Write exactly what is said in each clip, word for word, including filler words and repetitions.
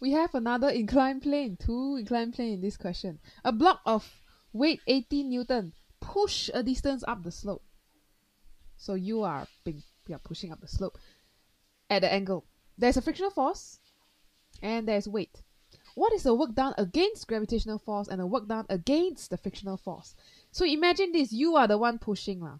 We have another inclined plane, two inclined plane in this question. A block of weight eighty newton, push a distance up the slope. So you are, being, you are pushing up the slope at the angle. There's a frictional force and there's weight. What is the work done against gravitational force and the work done against the frictional force? So imagine this, you are the one pushing lah.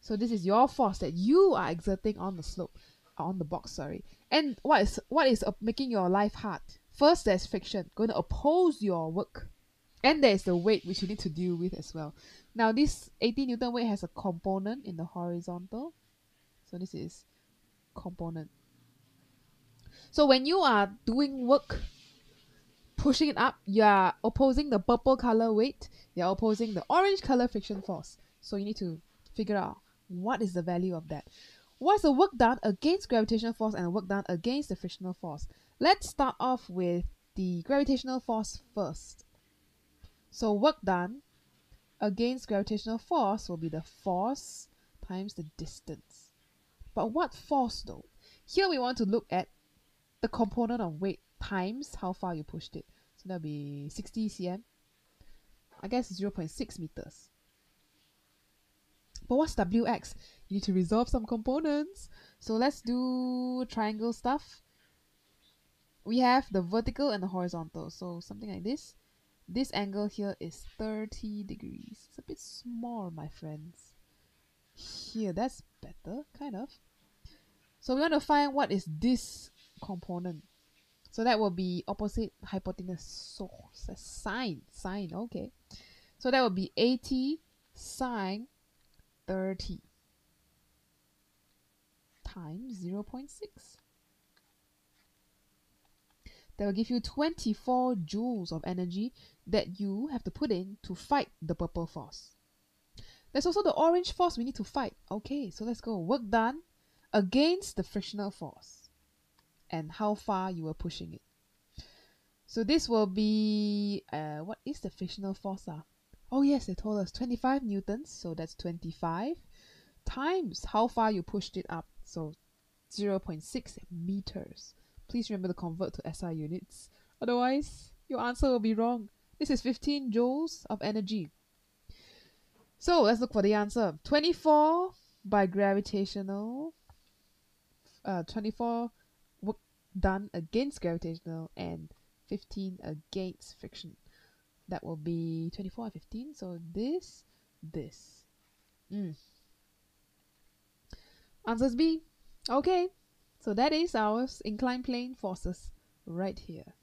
So this is your force that you are exerting on the slope, on the box, sorry. And what is what is uh, making your life hard? First, there's friction, going to oppose your work. And there's the weight, which you need to deal with as well. Now, this eighty newton weight has a component in the horizontal. So this is component. So when you are doing work, pushing it up, you are opposing the purple color weight. You are opposing the orange color friction force. So you need to figure out what is the value of that. What's the work done against gravitational force and the work done against the frictional force? Let's start off with the gravitational force first. So work done against gravitational force will be the force times the distance. But what force though? Here we want to look at the component of weight times how far you pushed it. So that'll be sixty centimeters. I guess zero point six meters. But what's W X? You need to resolve some components. So let's do triangle stuff. We have the vertical and the horizontal. So something like this. This angle here is thirty degrees. It's a bit small, my friends. Here, that's better, kind of. So we want to find what is this component. So that will be opposite hypotenuse. So sine, sine, okay. So that will be eighty sine thirty times zero point six. That will give you twenty-four joules of energy that you have to put in to fight the purple force. There's also the orange force we need to fight. Okay, so let's go. Work done against the frictional force and how far you were pushing it. So this will be, uh, what is the frictional force? Uh? Oh yes, they told us twenty-five newtons, so that's twenty-five times how far you pushed it up, so zero point six meters. Please remember to convert to S I units, otherwise your answer will be wrong. This is fifteen joules of energy. So let's look for the answer. twenty-four by gravitational, uh, twenty-four work done against gravitational and fifteen against friction. That will be twenty-four and fifteen, so this, this. Mm. Answers B. Okay, so that is our inclined plane forces right here.